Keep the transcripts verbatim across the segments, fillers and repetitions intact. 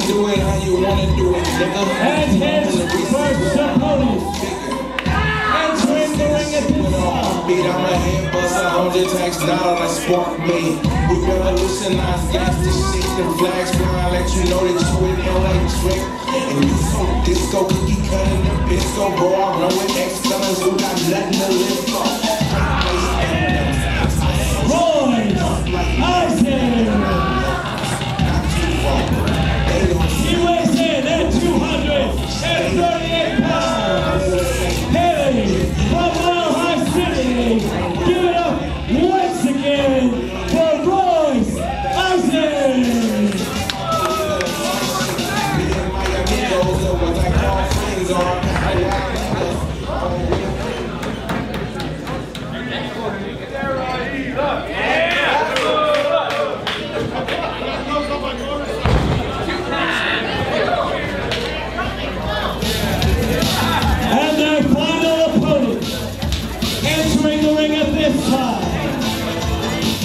can do it how you want to do it. Heads, heads, first, police. Heads, we're doing it this time. Beat on my head, bust a hundred tax dollars and spark me. We revolutionize, gas to shit, the flags fly, let you know that you ain't no like trick. And you so disco, cookie cutting the bisco, bro. I'm rolling ex-gunners who got nothing to live for.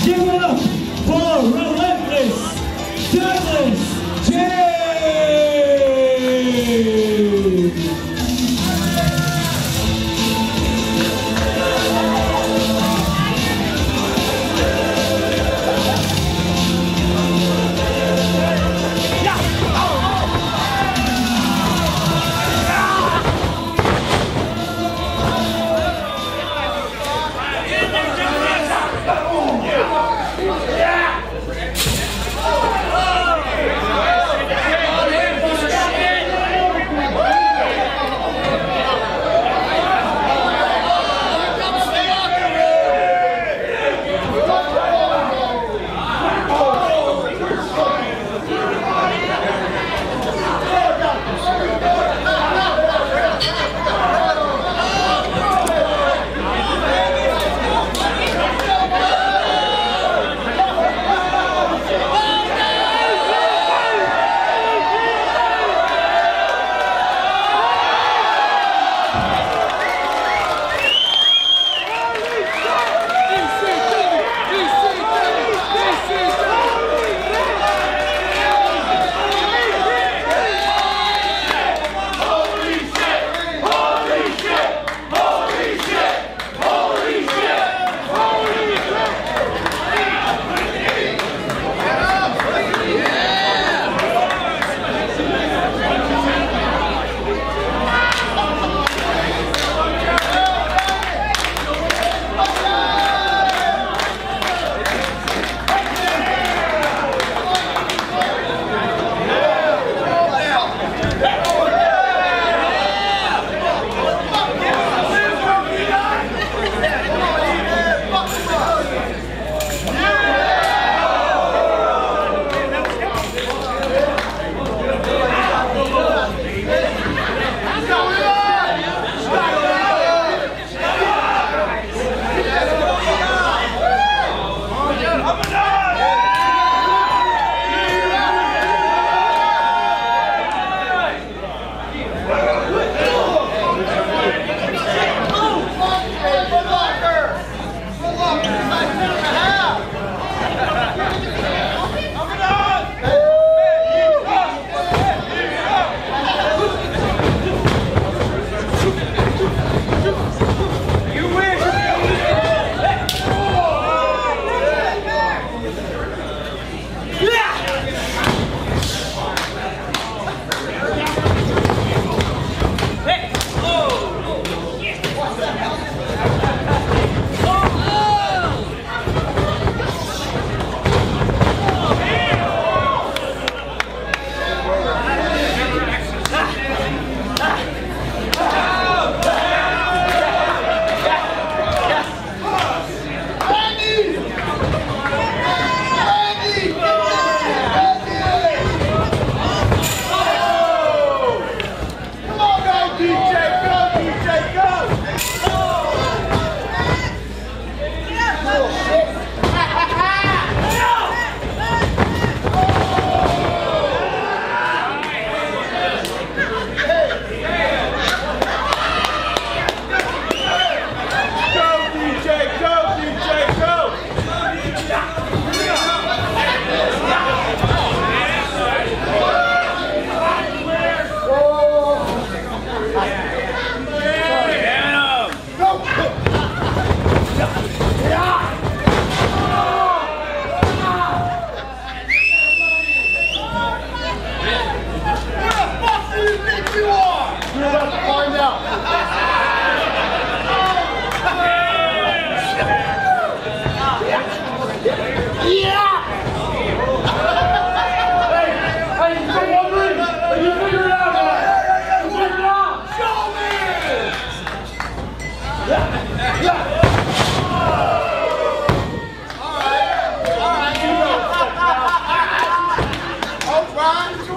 Give it up for Relentless Douglas J! All right. All right. All right.